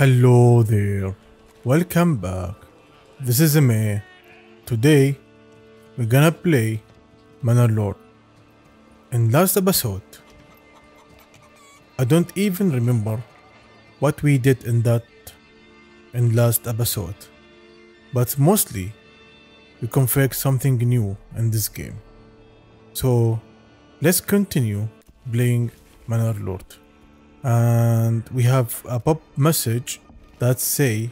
Hello there, welcome back. This is Amir. Today we're gonna play Manor Lords. In last episode, I don't even remember what we did in last episode, but mostly we configured something new in this game. So let's continue playing Manor Lords. And we have a pop message that say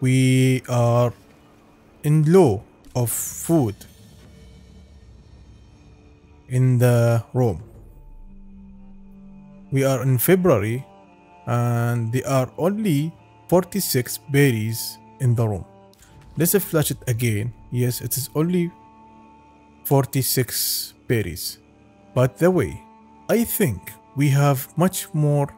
we are in low of food in the room. We are in February and there are only 46 berries in the room. Let's flash it again. Yes, it is only 46 berries. But the way I think we have much more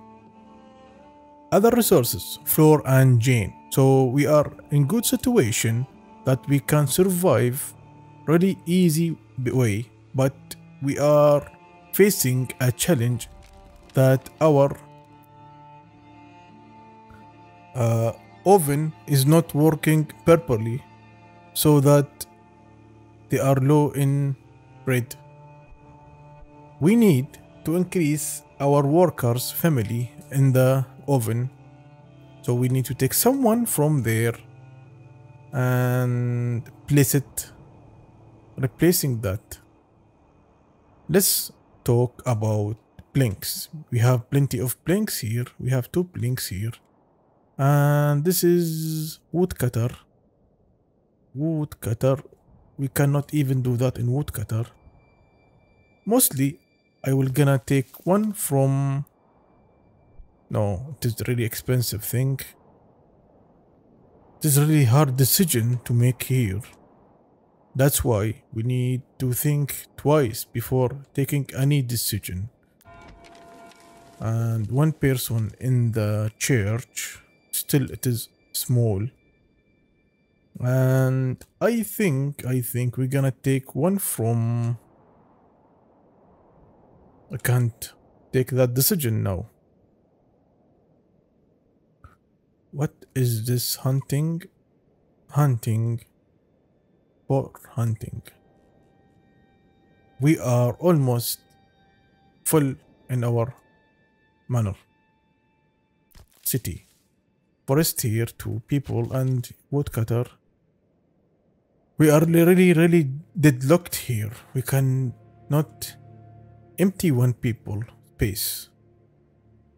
other resources, Floor and Jane. So we are in good situation that we can survive really easy way, but we are facing a challenge that our oven is not working properly, so that they are low in bread. We need to increase our workers' family in the oven, so we need to take someone from there and place it, replacing that. Let's talk about planks. We have plenty of planks here. We have 2 planks here, and this is woodcutter. We cannot even do that in woodcutter. Mostly I will gonna take one from... No, it is really expensive thing. This is really hard decision to make here. That's why we need to think twice before taking any decision. And one person in the church. Still it is small. And I think we're gonna take one from... I can't take that decision now. What is this? Hunting. For hunting. We are almost full in our manor. City. Forest here, 2 people and woodcutter. We are really deadlocked here. We can not empty one people space.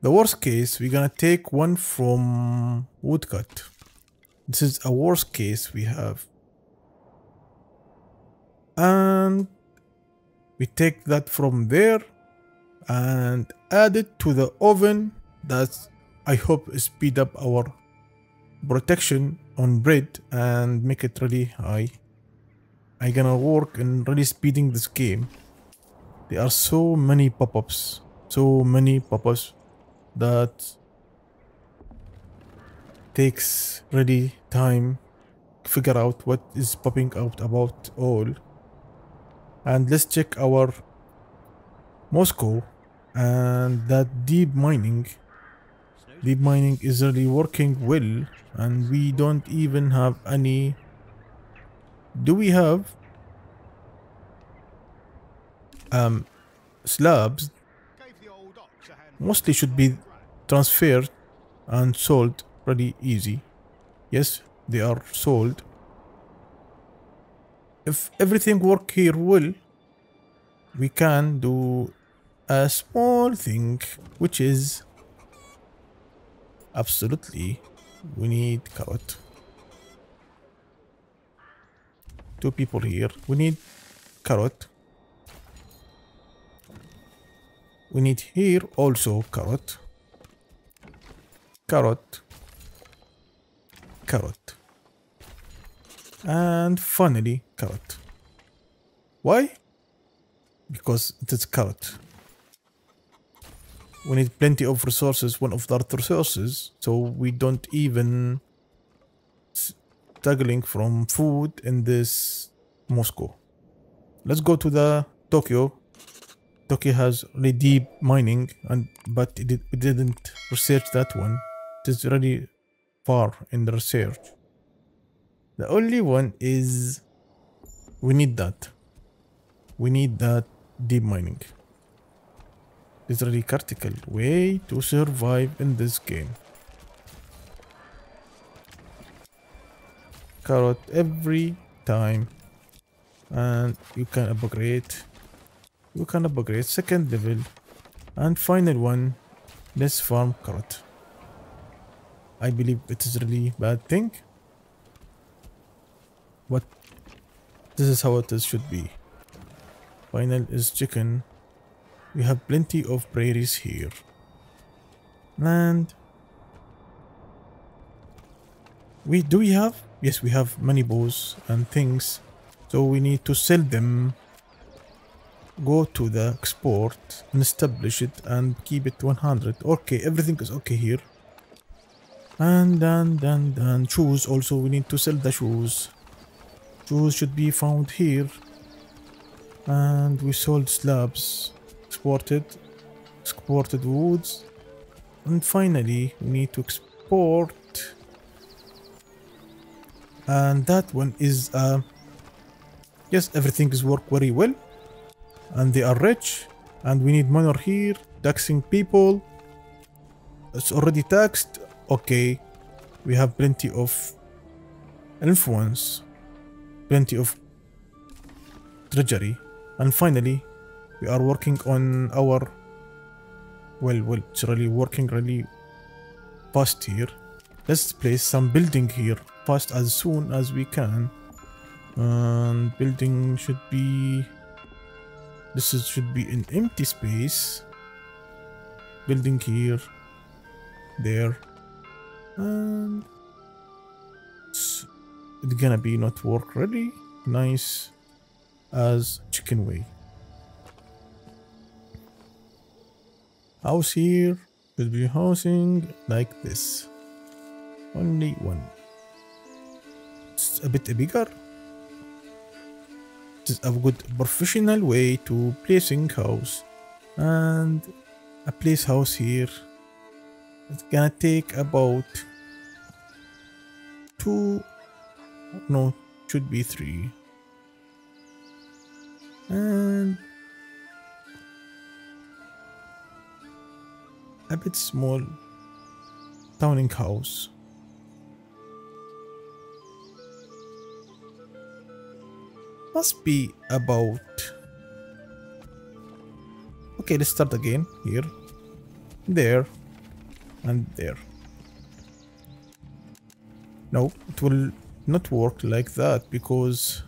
The worst case, we're gonna take one from woodcut. This is a worst case we have. And we take that from there and add it to the oven. That's, I hope, speed up our protection on bread and make it really high. I'm gonna work in really speeding this game. There are so many pop-ups, that takes really time to figure out what is popping out about all. And let's check our Moscow and that deep mining. Deep mining is really working well and we don't even have any... Do we have slabs? Mostly should be transferred and sold pretty easy. Yes, they are sold. If everything works here well, we can do a small thing, which is absolutely we need carrot. 2 people here. We need carrot. We need here also carrot. Carrot. And finally carrot. Why? Because it is carrot. We need plenty of resources, one of that resources, so we don't even struggling from food in this Moscow. Let's go to the Tokyo. Tokyo has really deep mining, but it didn't research that one. it is really far in the research. The only one is we need that. We need that deep mining. It's really critical way to survive in this game. Carrot every time, and you can upgrade. You can upgrade second level, and final one. Let's farm carrot. I believe it is really bad thing. But this is how it is should be. Final is chicken. We have plenty of prairies here. Land. We have? Yes, we have many bows and things. So we need to sell them. Go to the export and establish it and keep it 100. Okay, everything is okay here. And shoes also, we need to sell the shoes. Shoes should be found here. And we sold slabs. Exported woods, and finally we need to export, and that one is yes, everything is work very well, and they are rich, and we need manor here, taxing people. It's already taxed. Okay, we have plenty of influence, plenty of treasury, and finally we are working on our well, it's really working really fast here. Let's place some building here fast as soon as we can. And building should be should be an empty space. Building here, there, and it's gonna be not work really nice as chicken way. House here should be housing like this. Only one. It's a bit bigger. This is a good professional way to placing house, and a place house here. It's gonna take about 2. No, should be 3. And a bit small towning house. Must be about. Okay, let's start again. Here, there, and there. No, it will not work like that because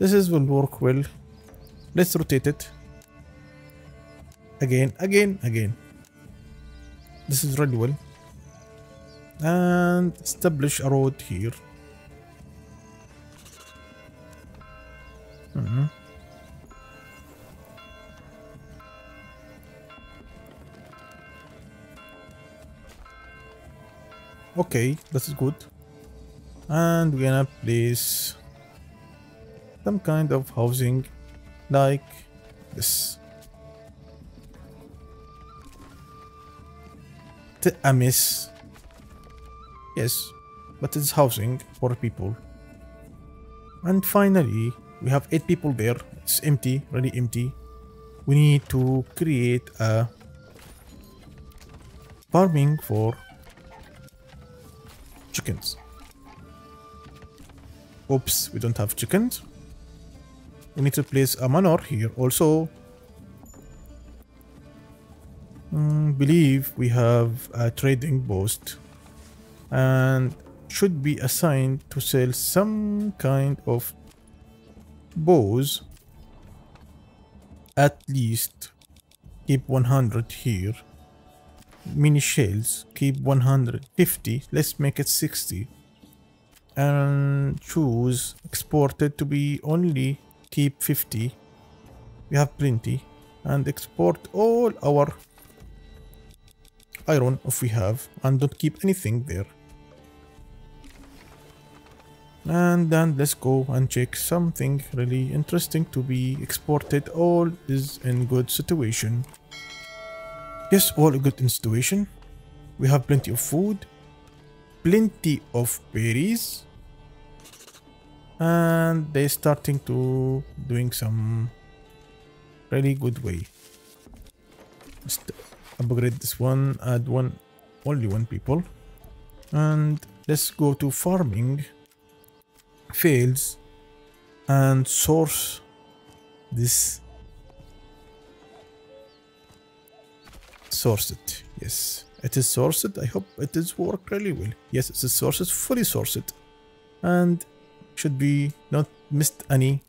this will work well. Let's rotate it. Again. This is really well. And establish a road here. Okay, this is good. And we're gonna place some kind of housing like this. It's a mess. Yes, but it's housing for people. And finally, we have 8 people there. It's empty, really empty. We need to create a farming for chickens. Oops, we don't have chickens. We need to place a manor here also. Believe we have a trading post, and should be assigned to sell some kind of bows. At least keep 100 here. Mini shells, keep 150. Let's make it 60, and choose exported to be only keep 50. We have plenty, and export all our iron if we have, and don't keep anything there. And then let's go and check something really interesting to be exported. All is in good situation. Yes, all good in situation. We have plenty of food, plenty of berries, and they're starting to doing some really good way. Just upgrade this one, add one, only one people, and let's go to farming fields and source this. Source it. Yes, it is sourced. I hope it is work really well. Yes, it is sourced, fully sourced, and should be not missed any.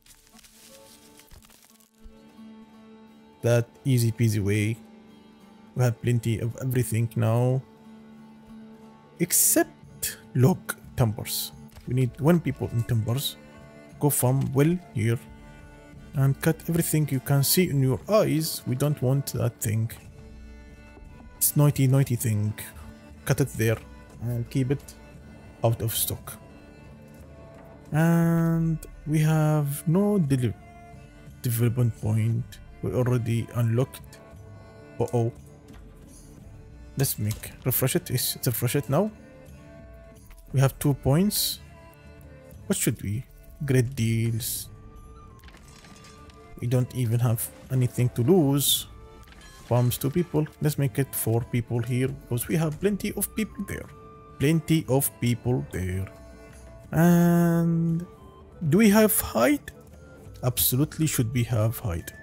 That easy peasy way. We have plenty of everything now, except log timbers. We need one people in timbers. Go farm well here and cut everything you can see in your eyes. We don't want that thing. It's naughty thing. Cut it there and keep it out of stock. And we have no development point. We already unlocked. Uh-oh. Let's refresh it. It's refresh it now. We have 2 points. What should we? Great deals. We don't even have anything to lose. Farms 2 people. Let's make it 4 people here, because we have plenty of people there. Plenty of people there. And do we have height? Absolutely should we have height.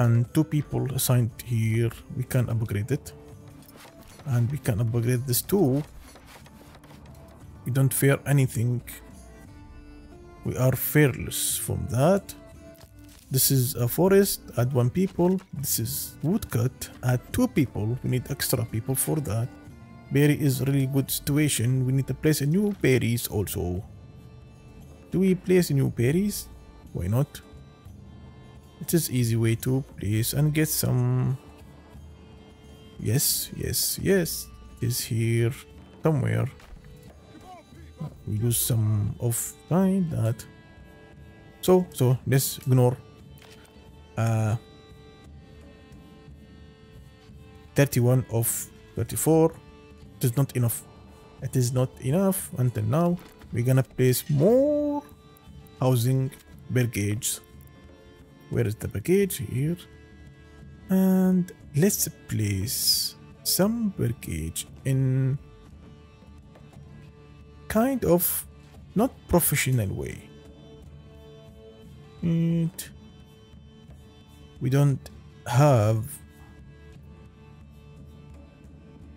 And 2 people assigned here. We can upgrade it. And we can upgrade this too. We don't fear anything. We are fearless from that. This is a forest, add 1 people. This is woodcut, add 2 people. We need extra people for that. Berry is really good situation. We need to place a new berries also. Do we place new berries? Why not? It is easy way to place and get some. Yes. It is here somewhere. We lose some of time that. So let's ignore 31 of 34. It is not enough. It is not enough until now. We're gonna place more housing baggage. Where is the baggage? Here. And let's place some baggage in kind of not professional way. And we don't have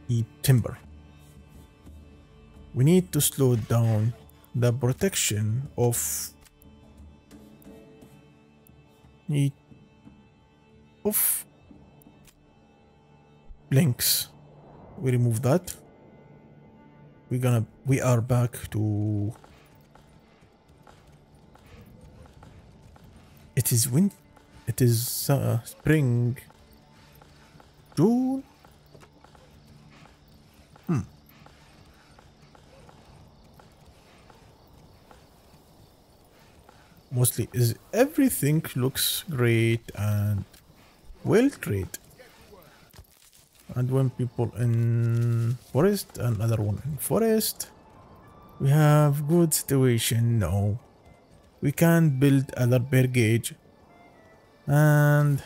the timber. We need to slow down the protection of the links. We remove that. We are back to. It is winter. It is spring. June. Mostly is everything looks great and well trade. And 1 people in forest, another one in forest. We have good situation now. We can build another bear gauge, and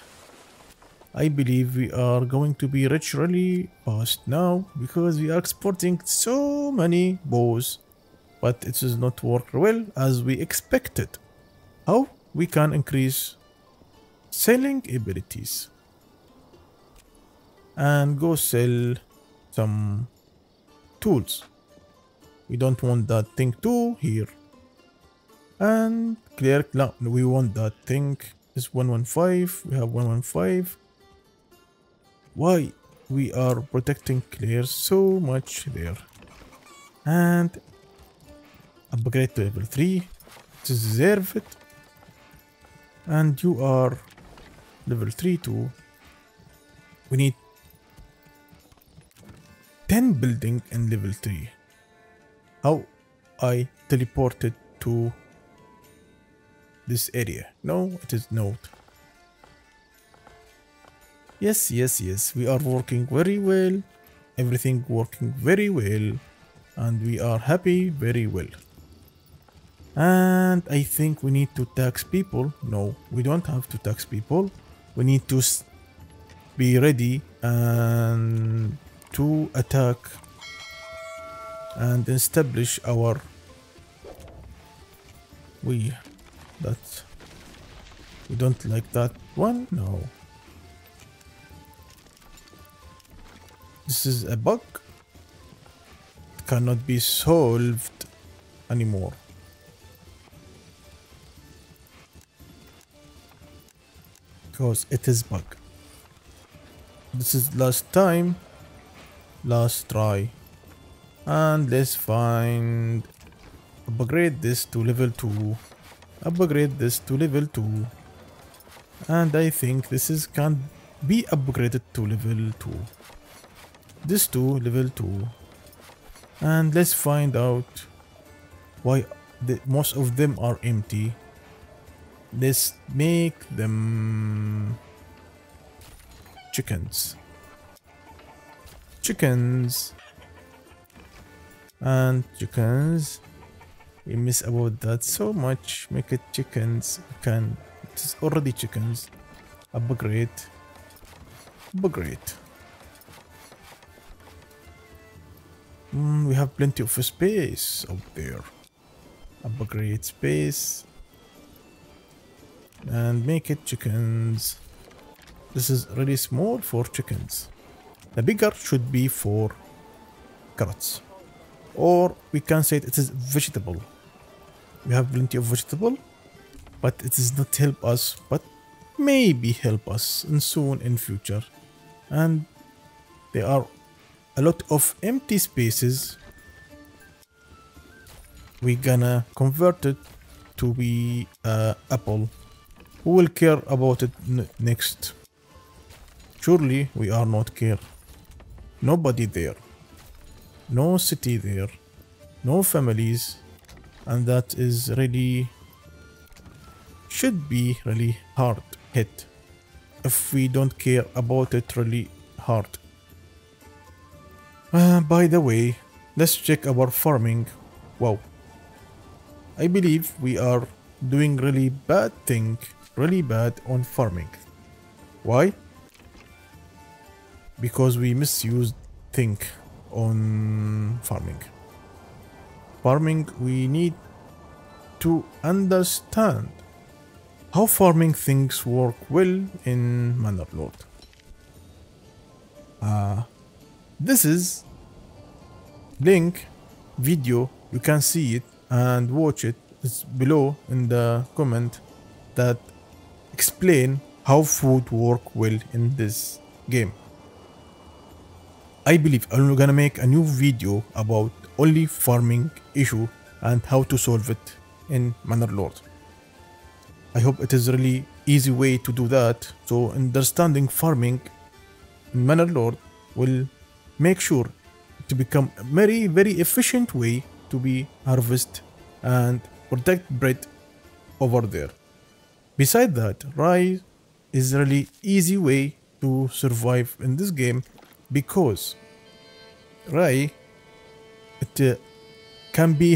I believe we are going to be rich really fast now, because we are exporting so many bows, but it does not work well as we expected. How we can increase selling abilities and go sell some tools. We don't want that thing too here. And cleric, no, we want that thing. It's 115. We have 115. Why we are protecting clerics so much there? And upgrade to level 3. Deserve it. And you are level 3 too. We need 10 building in level 3. How I teleported to this area. No, it is not. Yes, yes, yes. We are working very well. Everything working very well. And we are happy very well. And I think we need to tax people. No, we don't have to tax people. We need to be ready and to attack and establish our we don't like that one. No, this is a bug. It cannot be solved anymore. Because it is bug. This is last time. Last try. And let's find. Upgrade this to level 2. Upgrade this to level 2. And I think this is can be upgraded to level 2. This to level 2. And let's find out why most of them are empty. Let's make them chickens. Chickens. And chickens. We miss about that so much. Make it chickens. We can. It is already chickens. Upgrade. Upgrade. We have plenty of space out there. Upgrade space. And make it chickens. This is really small for chickens. The bigger should be for carrots. Or we can say it is vegetable. We have plenty of vegetable. But it does not help us. But maybe help us in soon in future. And there are a lot of empty spaces. We gonna convert it to be apple. Who will care about it next? Surely we are not care. Nobody there. No city there. No families. And that is really... should be really hard hit. If we don't care about it really hard. By the way, let's check our farming. Wow. I believe we are doing really bad thing. Really bad on farming. Why? Because we misused thing on farming. Farming, we need to understand how farming things work well in Manor Lord. This is link video. You can see it and watch it. It's below in the comment that explain how food work well in this game. I believe I'm gonna make a new video about only farming issue and how to solve it in Manor Lord. I hope it is really easy way to do that. So understanding farming in Manor Lord will make sure to become a very, very efficient way to be harvest and protect bread over there. Besides that, rice is really easy way to survive in this game because rice it can be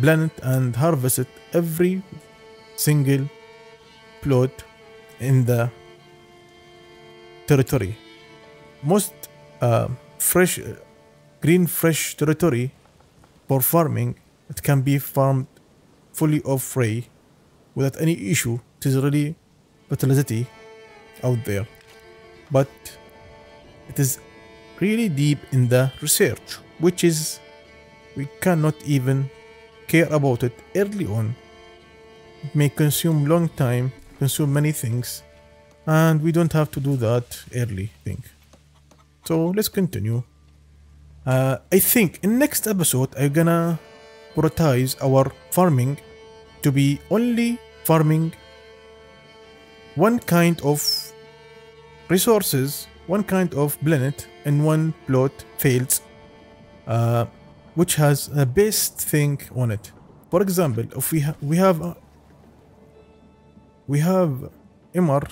planted and harvested every single plot in the territory. Most fresh green fresh territory for farming it can be farmed fully of rice without any issue. It is really fertility out there, but it is really deep in the research, which is we cannot even care about it early on. It may consume long time, consume many things, and we don't have to do that early thing. So let's continue. I think in next episode I'm gonna prioritize our farming to be only farming one kind of resources, one kind of planet in one plot fields which has a base thing on it. For example, if we have Emmer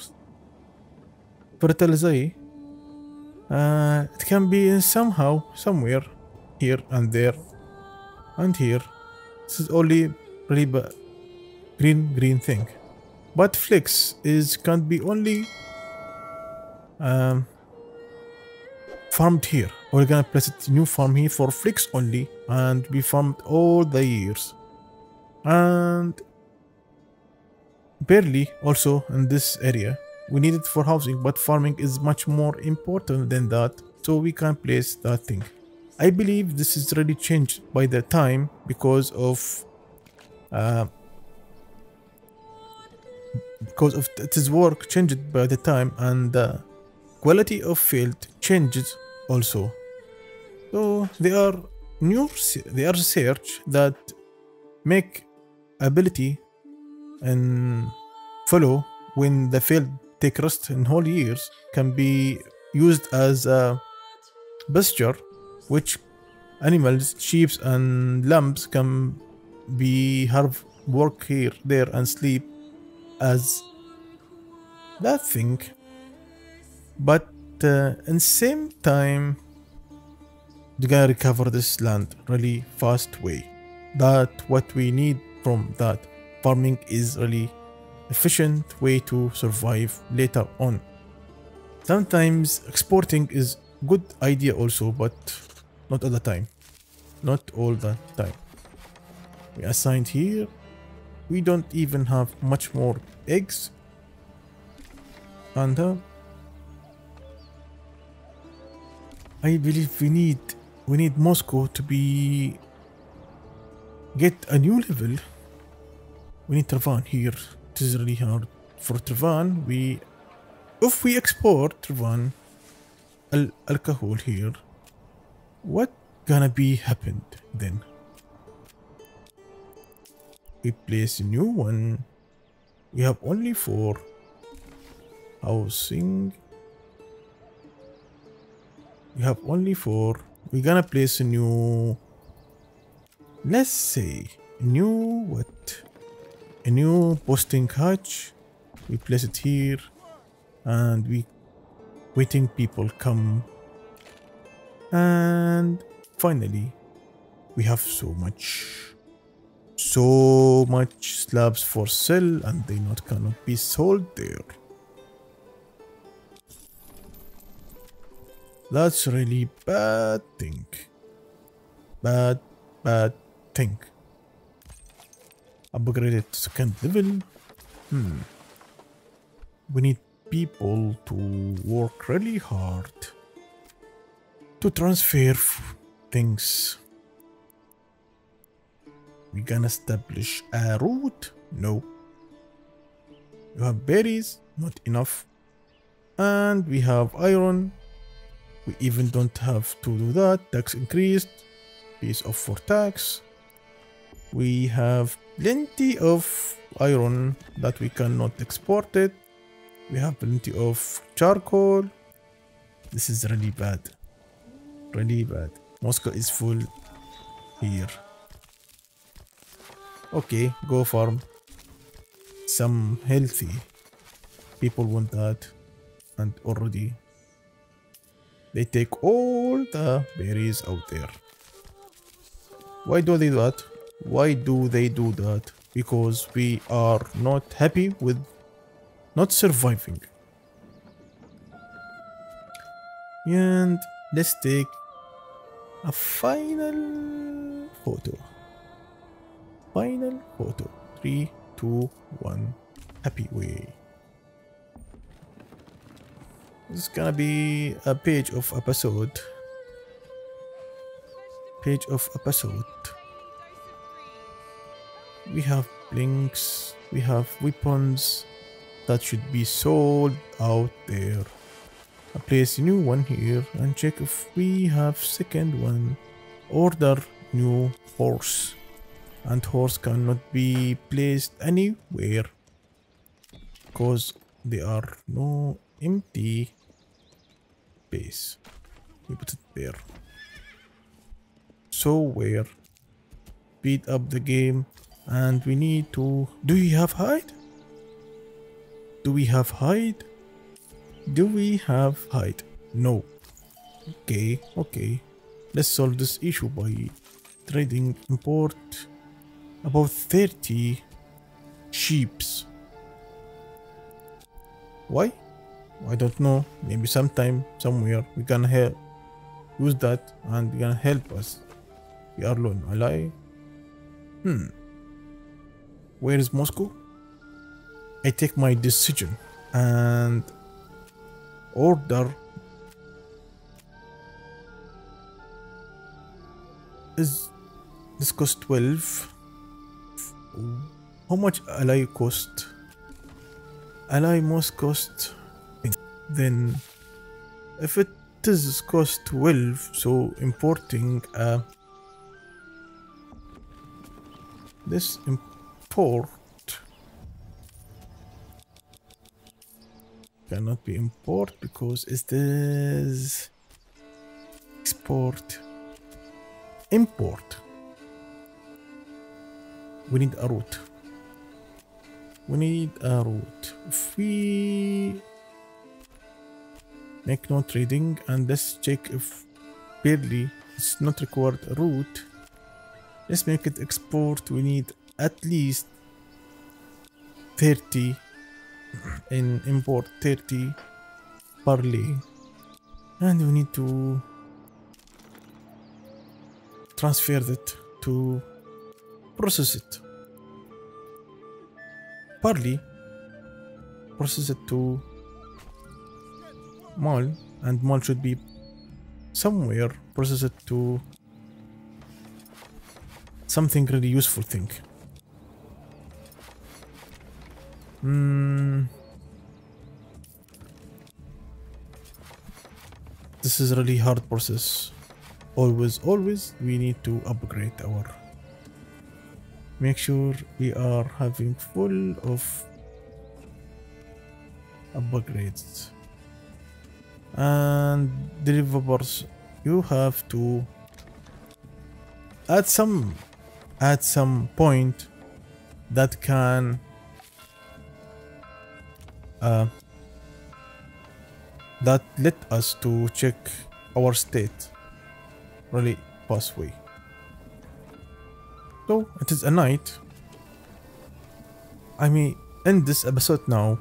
Fertilizai, it can be in somewhere here and there and here. This is only really green thing, but flex can't be only farmed here. We're gonna place it new farm here for flex only and be farmed all the years, and barley also in this area. We need it for housing, but farming is much more important than that, so we can place that thing. I believe this is really changed by the time because of it is work changed by the time, and the quality of field changes also. So they are research that make ability and follow when the field take rest in whole years can be used as a pasture, which animals, sheep and lambs can be have work here, there and sleep as that thing. But in same time you're gonna recover this land really fast way. That what we need from that farming is really efficient way to survive later on. Sometimes exporting is good idea also, but not all the time. Not all the time. We assigned here. We don't even have much more eggs. And I believe we need Moscow to be get a new level. We need Trevan here. It is really hard for Trevan. If we export Trevan alcohol here, what gonna be happened then? We place a new one. We have only 4 housing. We have only 4. We're gonna place a new, let's say a new what? A new posting hatch. We place it here and we waiting people come, and finally we have so much slabs for sale, and they cannot be sold there. That's really bad thing. Upgraded to 2nd level. We need people to work really hard to transfer things. We gonna establish a route? No. We have berries, not enough, and we have iron. We even don't have to do that. Tax increased, piece of 4 tax. We have plenty of iron that we cannot export it. We have plenty of charcoal. This is really bad. Really bad. Moscow is full here. Okay, go farm some healthy. People want that. And already they take all the berries out there. Why do they do that? Why do they do that? Because we are not happy with not surviving. And let's take a final photo. Final photo. 3, 2, 1. Happy way. This is gonna be a page of episode. Page of episode. We have blinks. We have weapons that should be sold out there. I place a new one here and check if we have 2nd one. Order new horse, and horse cannot be placed anywhere because there are no empty base. We put it there. so weird. Speed up the game, and we need to... Do we have hide? Do we have hide? Do we have hide? No. Okay, okay. Let's solve this issue by trading import about 30 sheeps. Why? I don't know. Maybe sometime, somewhere, we can help. Use that and gonna help us. We are alone. I lie. Where is Moscow? I take my decision and order. Is this cost 12? How much ally cost? Ally most cost. Then if it is cost 12, so importing this import cannot be import because it is export import. We need a route. We need a route. If we make no trading, and let's check if barely it's not required a route. Let's make it export. We need at least 30 and import 30 barley, and we need to transfer that to process it. Barley, process it to mall, and mall should be somewhere. Process it to something really useful thing. This is really hard process. Always we need to upgrade our, make sure we are having full of upgrades. And deliverables, you have to at some point that can that let us to check our state really fast way. So it is a night. I may end this episode now.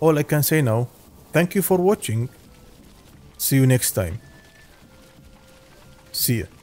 All I can say now, thank you for watching. See you next time. See ya.